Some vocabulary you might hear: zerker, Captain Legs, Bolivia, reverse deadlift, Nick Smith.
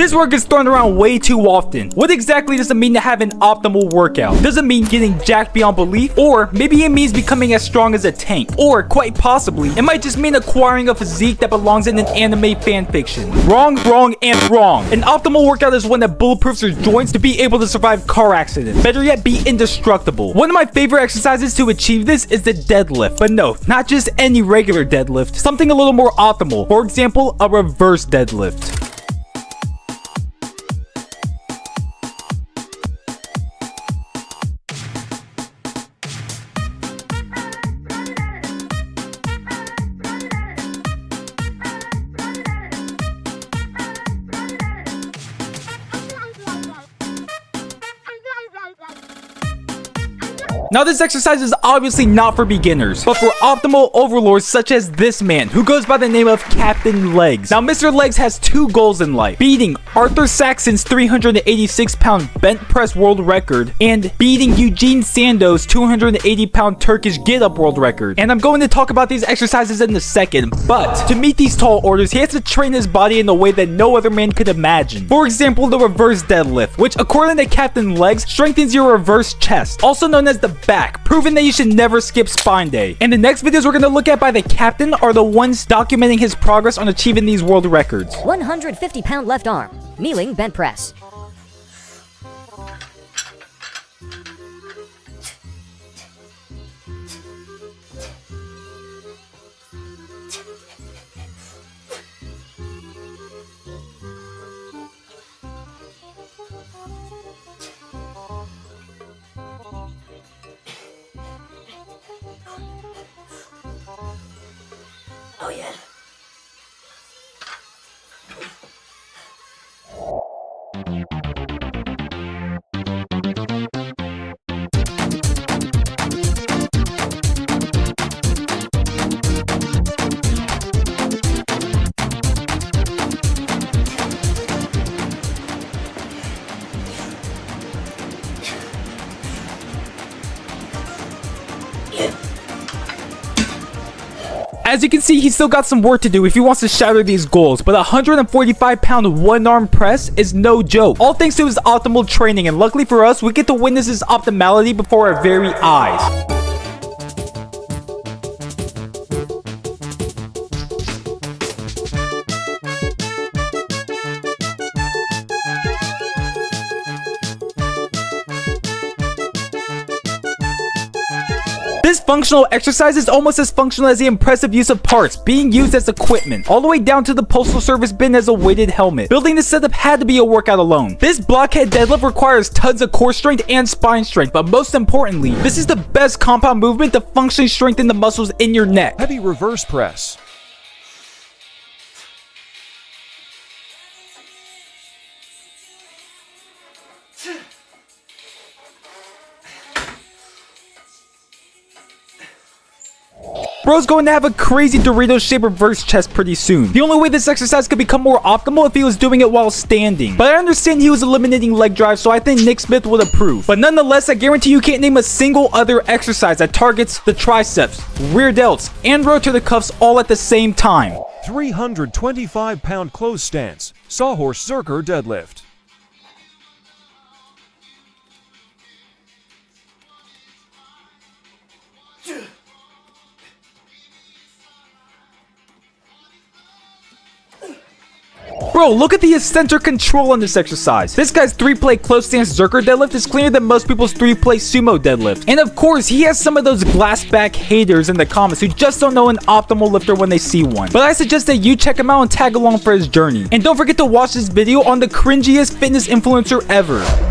This word gets thrown around way too often. What exactly does it mean to have an optimal workout? Does it mean getting jacked beyond belief? Or maybe it means becoming as strong as a tank? Or quite possibly, it might just mean acquiring a physique that belongs in an anime fanfiction. Wrong, wrong, and wrong. An optimal workout is one that bulletproofs your joints to be able to survive car accidents. Better yet, be indestructible. One of my favorite exercises to achieve this is the deadlift. But no, not just any regular deadlift. Something a little more optimal. For example, a reverse deadlift. Now, this exercise is obviously not for beginners, but for optimal overlords such as this man, who goes by the name of Captain Legs. Now, Mr. Legs has two goals in life: beating Arthur Saxon's 386-pound bent press world record and beating Eugene Sando's 280-pound Turkish get-up world record. And I'm going to talk about these exercises in a second, but to meet these tall orders, he has to train his body in a way that no other man could imagine. For example, the reverse deadlift, which, according to Captain Legs, strengthens your reverse chest, also known as the back, proving that you should never skip spine day. And the next videos we're going to look at by the captain are the ones documenting his progress on achieving these world records. 150-pound left arm, kneeling bent press. 2. As you can see, he's still got some work to do if he wants to shatter these goals, but a 145-pound one-arm press is no joke. All thanks to his optimal training, and luckily for us, we get to witness his optimality before our very eyes. This functional exercise is almost as functional as the impressive use of parts being used as equipment, all the way down to the postal service bin as a weighted helmet. Building this setup had to be a workout alone. This blockhead deadlift requires tons of core strength and spine strength, but most importantly, this is the best compound movement to functionally strengthen the muscles in your neck. Heavy reverse press. 's going to have a crazy Dorito-shaped reverse chest pretty soon. The only way this exercise could become more optimal if he was doing it while standing. But I understand he was eliminating leg drives, so I think Nick Smith would approve. But nonetheless, I guarantee you can't name a single other exercise that targets the triceps, rear delts, and rotator cuffs all at the same time. 325-pound close stance, sawhorse zerker deadlift. 2. Bro, look at the eccentric control on this exercise. This guy's 3-plate close stance zerker deadlift is cleaner than most people's 3-plate sumo deadlift. And of course, he has some of those glass back haters in the comments who just don't know an optimal lifter when they see one. But I suggest that you check him out and tag along for his journey. And don't forget to watch this video on the cringiest fitness influencer ever.